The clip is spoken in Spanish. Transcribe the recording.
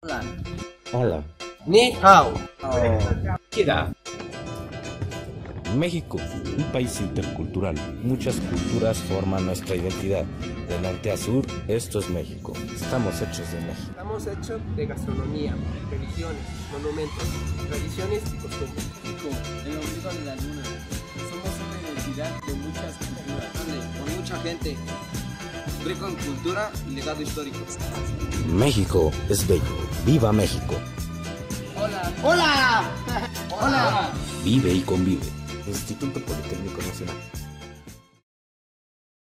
Hola. Hola. Ni hao. ¿Qué da? México, un país intercultural. Muchas culturas forman nuestra identidad. De norte a sur, esto es México. Estamos hechos de México. Estamos hechos de gastronomía, religiones, monumentos, tradiciones y costumbres. México, el ombligo de la luna. Somos una identidad de muchas culturas. Con mucha gente. Rico en cultura y legado histórico. México es bello. ¡Viva México! ¡Hola! ¡Hola! ¡Hola! Vive y convive. Instituto Politécnico Nacional.